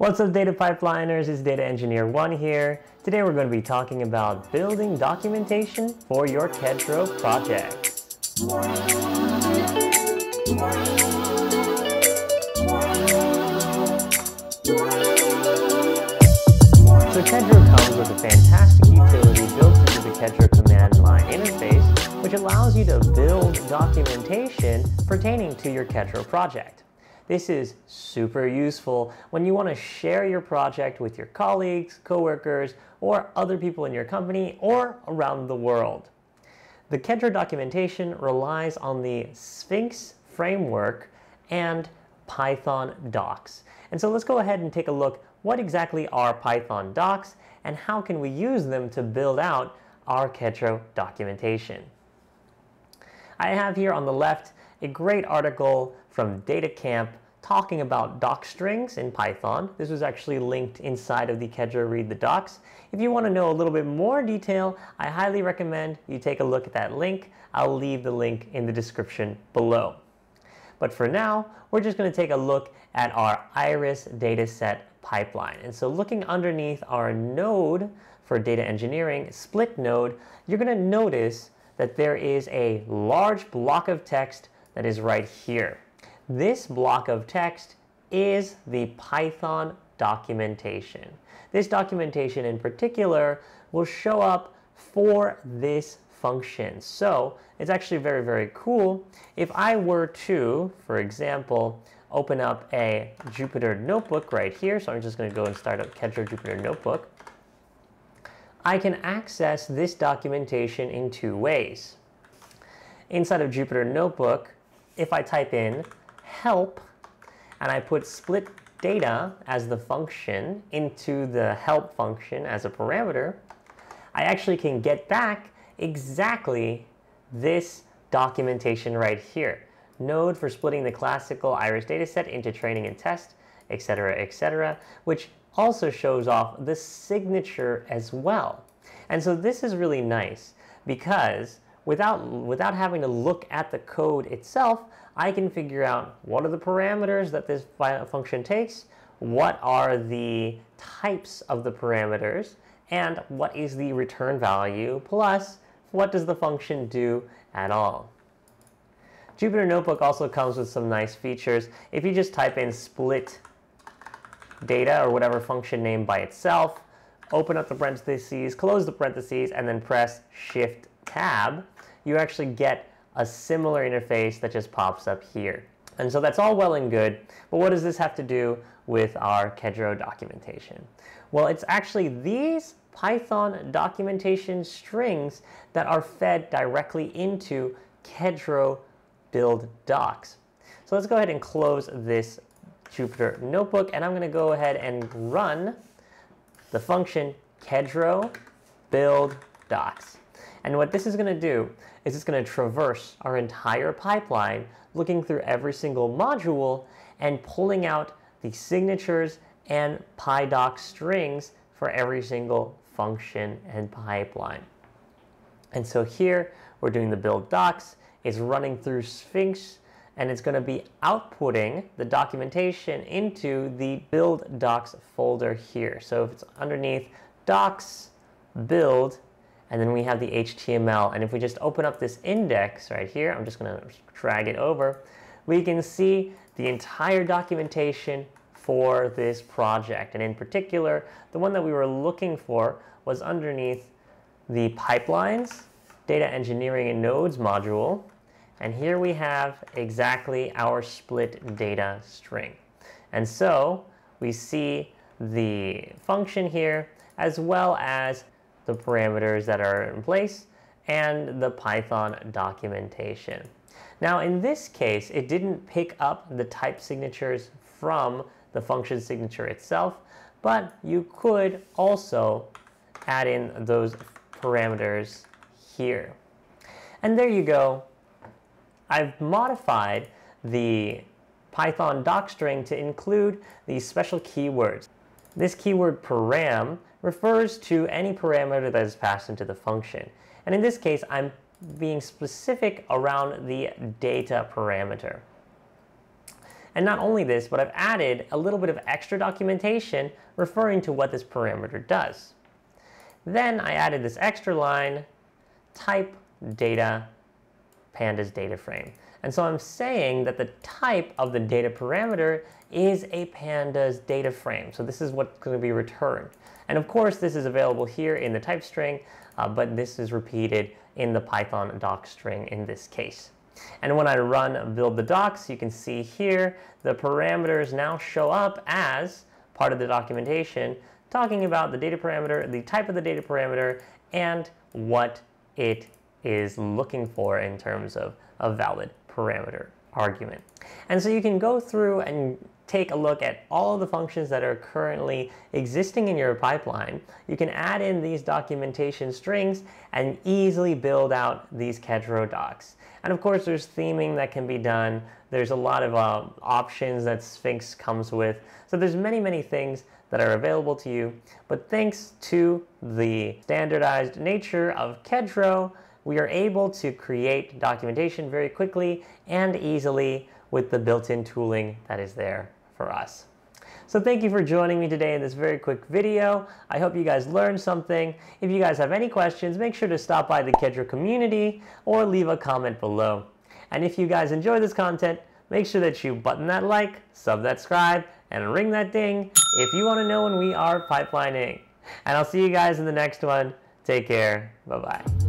What's up, data pipeliners? It's Data Engineer 1 here. Today we're going to be talking about building documentation for your Kedro project. So Kedro comes with a fantastic utility built into the Kedro command line interface, which allows you to build documentation pertaining to your Kedro project. This is super useful when you want to share your project with your colleagues, coworkers, or other people in your company or around the world. The Kedro documentation relies on the Sphinx framework and Python docs. And so let's go ahead and take a look. What exactly are Python docs and how can we use them to build out our Kedro documentation? I have here on the left a great article from DataCamp talking about docstrings in Python. This was actually linked inside of the Kedro Read the Docs. If you want to know a little bit more detail, I highly recommend you take a look at that link. I'll leave the link in the description below. But for now, we're just going to take a look at our Iris dataset pipeline. And so looking underneath our node for data engineering, split node, you're going to notice that there is a large block of text that is right here. This block of text is the Python documentation. This documentation in particular will show up for this function. So it's actually very, very cool. If I were to, for example, open up a Jupyter notebook right here, so I'm just going to go and start up Kedro Jupyter notebook, I can access this documentation in two ways. Inside of Jupyter Notebook, if I type in help and I put split data as the function into the help function as a parameter, I actually can get back exactly this documentation right here. Node for splitting the classical Iris dataset into training and test, etc., which also shows off the signature as well. And so this is really nice because without having to look at the code itself, I can figure out what are the parameters that this function takes, what are the types of the parameters, and what is the return value, plus what does the function do at all. Jupyter Notebook also comes with some nice features. If you just type in split data or whatever function name by itself, open up the parentheses, close the parentheses, and then press Shift Tab, you actually get a similar interface that just pops up here. And so that's all well and good, but what does this have to do with our Kedro documentation? Well, it's actually these Python documentation strings that are fed directly into Kedro build-docs. So let's go ahead and close this Jupyter Notebook, and I'm going to go ahead and run the function Kedro build-docs. And what this is going to do is it's going to traverse our entire pipeline, looking through every single module and pulling out the signatures and PyDoc strings for every single function and pipeline. And so here we're doing the build docs. It's running through Sphinx, and it's going to be outputting the documentation into the build docs folder here. So if it's underneath docs, build, and then we have the HTML. And if we just open up this index right here, I'm just going to drag it over, we can see the entire documentation for this project. And in particular, the one that we were looking for was underneath the pipelines, data engineering and nodes module. And here we have exactly our split data string. And so we see the function here as well as the parameters that are in place and the Python documentation. Now in this case, it didn't pick up the type signatures from the function signature itself, but you could also add in those parameters here. And there you go. I've modified the Python doc string to include these special keywords. This keyword param refers to any parameter that is passed into the function. And in this case, I'm being specific around the data parameter. And not only this, but I've added a little bit of extra documentation referring to what this parameter does. Then I added this extra line, type data pandas data frame. And so I'm saying that the type of the data parameter is a pandas data frame. So this is what's going to be returned. And of course, this is available here in the type string, but this is repeated in the Python doc string in this case. And when I run build the docs, you can see here the parameters now show up as part of the documentation, talking about the data parameter, the type of the data parameter, and what it is looking for in terms of a valid parameter argument. And so you can go through and take a look at all of the functions that are currently existing in your pipeline. You can add in these documentation strings and easily build out these Kedro docs. And of course, there's theming that can be done. There's a lot of options that Sphinx comes with. So there's many, many things that are available to you. But thanks to the standardized nature of Kedro, we are able to create documentation very quickly and easily with the built-in tooling that is there for us. So thank you for joining me today in this very quick video. I hope you guys learned something. If you guys have any questions, make sure to stop by the Kedro community or leave a comment below. And if you guys enjoy this content, make sure that you button that like, sub that subscribe, and ring that ding if you want to know when we are pipelining. And I'll see you guys in the next one. Take care. Bye-bye.